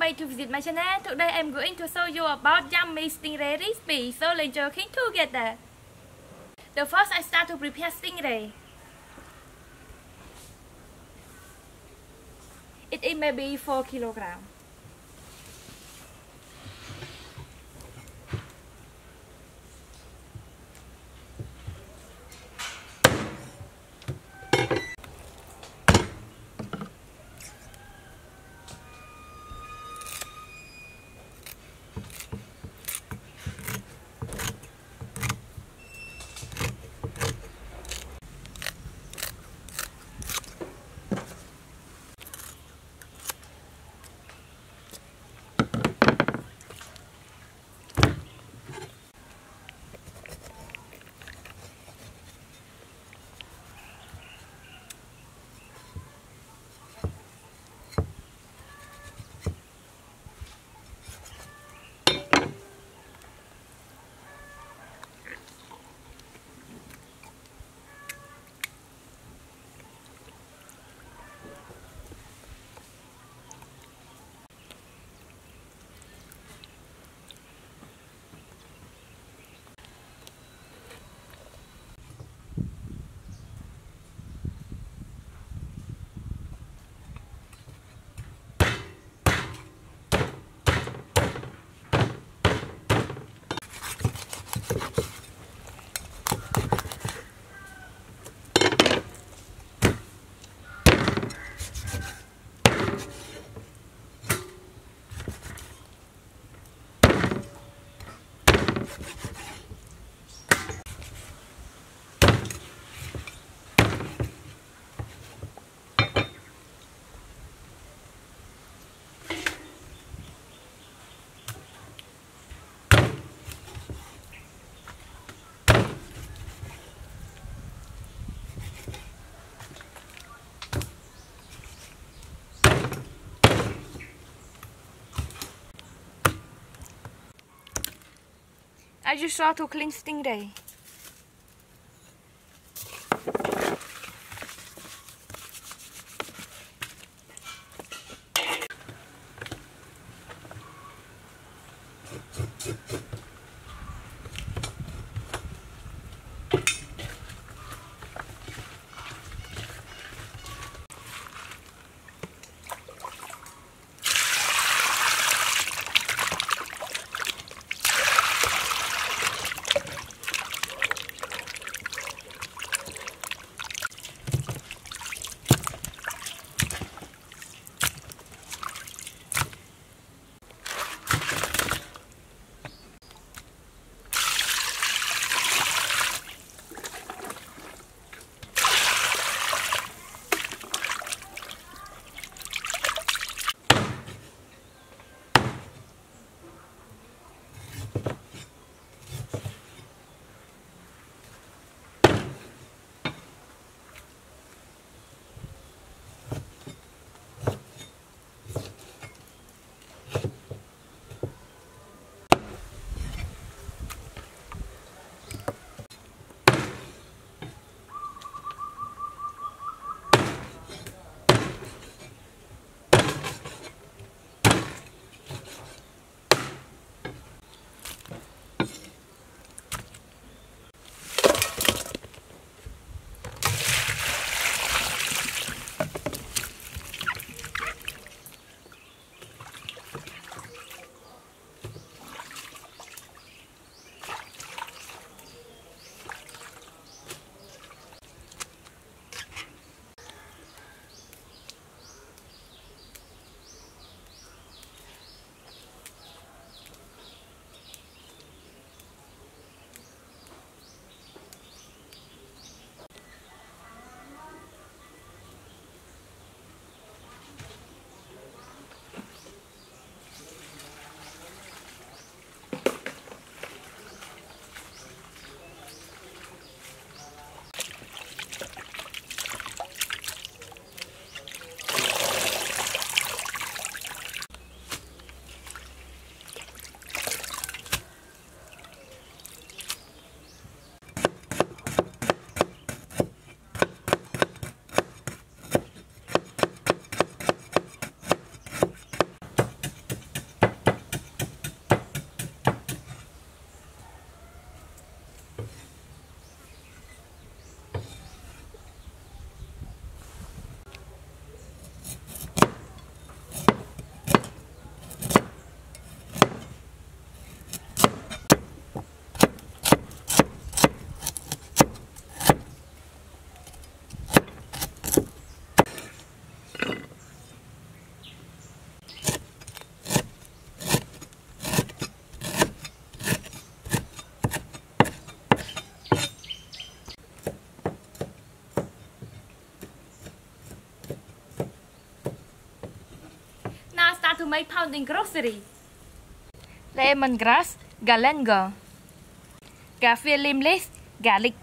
Welcome back to visit my channel. Today I'm going to show you about yummy stingray recipe. So let's cooking together. The first I start to prepare stingray. It is maybe 4 kilograms. I just saw to clean stingray. to make pounding grocery. Lemongrass, galangal. Kaffir lim leaves, garlic.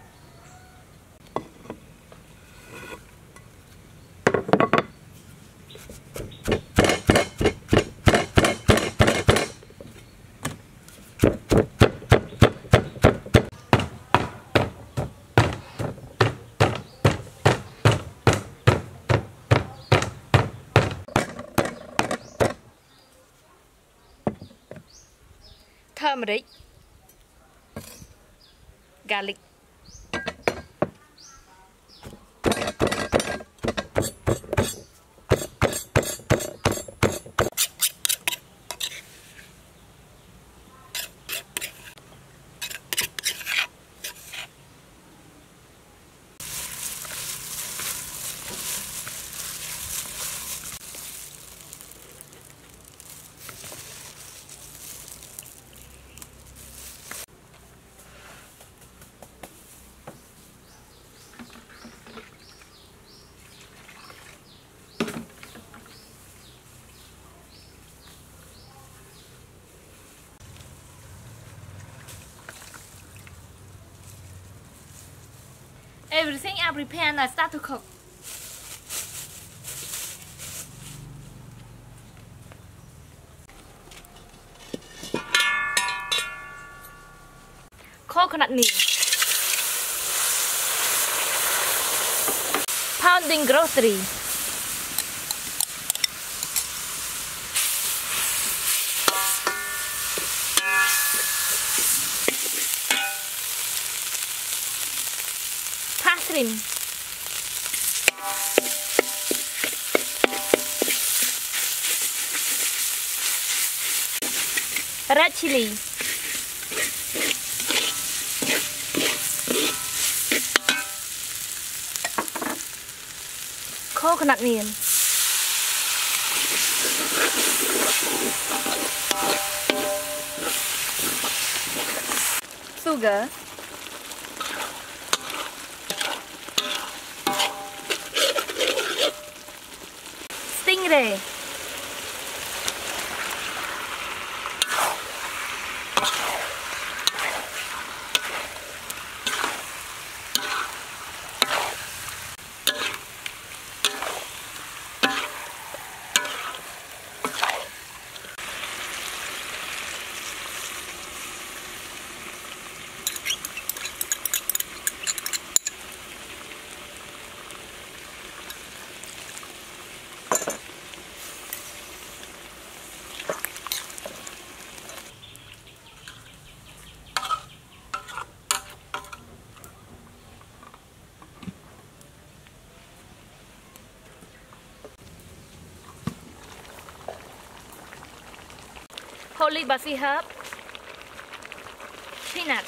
Turmeric, garlic, everything I prepare and I start to cook. Coconut milk. Pounding grocery. Red chili, coconut milk, sugar, stingray, holy basil herb, peanut,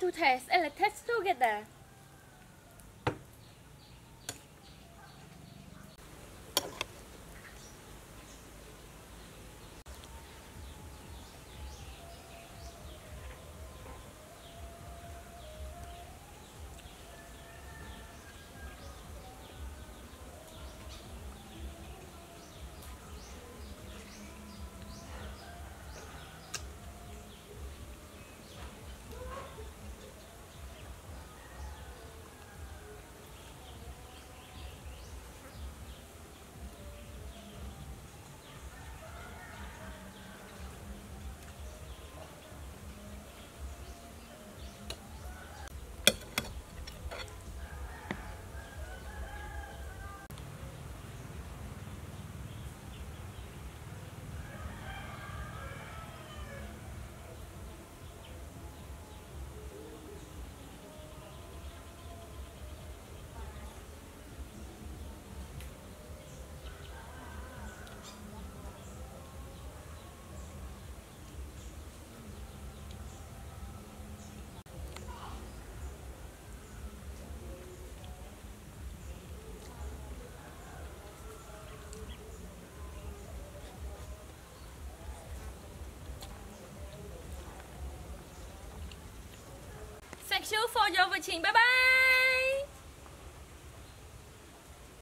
to taste and let's taste together. Thank you for your watching. Bye bye.